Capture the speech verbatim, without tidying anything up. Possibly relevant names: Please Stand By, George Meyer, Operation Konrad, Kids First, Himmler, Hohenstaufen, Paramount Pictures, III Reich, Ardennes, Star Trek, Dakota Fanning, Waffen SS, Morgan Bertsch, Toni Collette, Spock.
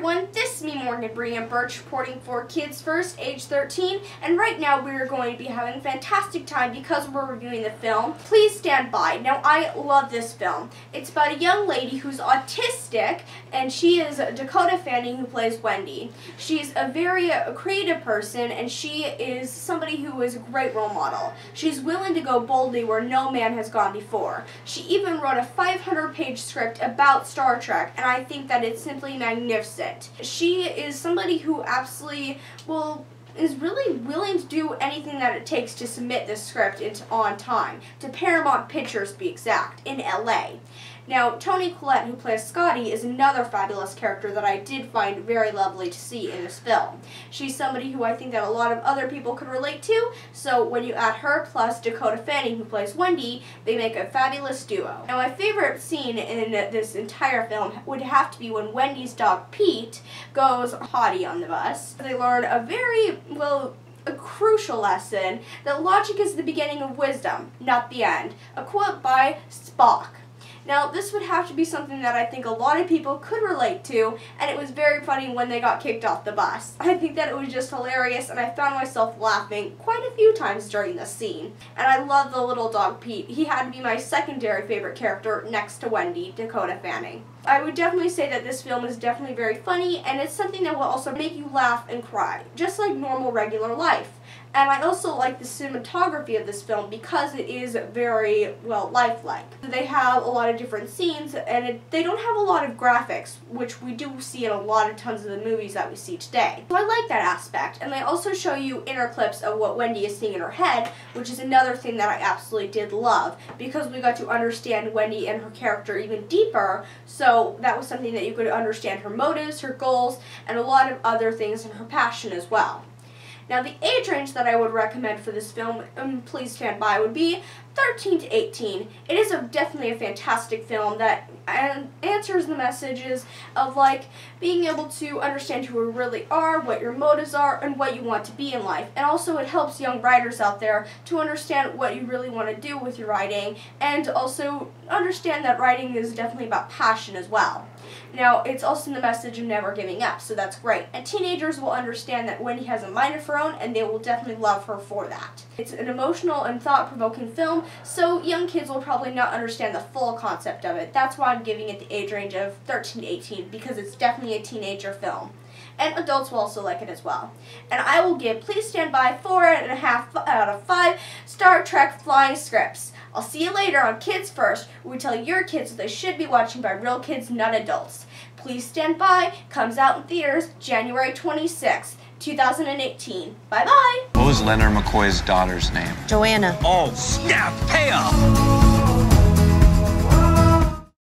everyone, this is me, Morgan Bertsch, reporting for Kids First, age thirteen, and right now we are going to be having a fantastic time because we're reviewing the film Please Stand By. Now, I love this film. It's about a young lady who's autistic, and she is Dakota Fanning, who plays Wendy. She's a very uh, creative person, and she is somebody who is a great role model. She's willing to go boldly where no man has gone before. She even wrote a five hundred page script about Star Trek, and I think that it's simply magnificent. She is somebody who absolutely will is really willing to do anything that it takes to submit this script into, on time, to Paramount Pictures to be exact, in L A. Now, Toni Collette, who plays Scotty, is another fabulous character that I did find very lovely to see in this film. She's somebody who I think that a lot of other people could relate to, so when you add her plus Dakota Fanning, who plays Wendy, they make a fabulous duo. Now, my favorite scene in this entire film would have to be when Wendy's dog, Pete, goes haughty on the bus. They learn a very, well, a crucial lesson that logic is the beginning of wisdom, not the end. A quote by Spock. Now, this would have to be something that I think a lot of people could relate to, and it was very funny when they got kicked off the bus. I think that it was just hilarious, and I found myself laughing quite a few times during this scene. And I love the little dog Pete. He had to be my secondary favorite character next to Wendy, Dakota Fanning. I would definitely say that this film is definitely very funny, and it's something that will also make you laugh and cry, just like normal regular life. And I also like the cinematography of this film because it is very, well, lifelike. They have a lot of different scenes, and it, they don't have a lot of graphics, which we do see in a lot of tons of the movies that we see today. So I like that aspect, and they also show you inner clips of what Wendy is seeing in her head, which is another thing that I absolutely did love, because we got to understand Wendy and her character even deeper, so that was something that you could understand her motives, her goals, and a lot of other things, and her passion as well. Now, the age range that I would recommend for this film, um, Please Stand By, would be thirteen to eighteen. It is a, definitely a fantastic film that an answers the messages of, like, being able to understand who you really are, what your motives are, and what you want to be in life. And also, it helps young writers out there to understand what you really want to do with your writing, and also understand that writing is definitely about passion as well. Now, it's also the message of never giving up, so that's great. And teenagers will understand that Wendy has a mind of her own, and they will definitely love her for that. It's an emotional and thought-provoking film, so young kids will probably not understand the full concept of it. That's why I'm giving it the age range of thirteen to eighteen, because it's definitely a teenager film. And adults will also like it as well. And I will give Please Stand By four and a half out of five Star Trek flying scripts. I'll see you later on Kids First, where we tell your kids what they should be watching by real kids, not adults. Please Stand By comes out in theaters January twenty-sixth, two thousand eighteen. Bye-bye. What was Leonard McCoy's daughter's name? Joanna. Oh, snap! Pay up!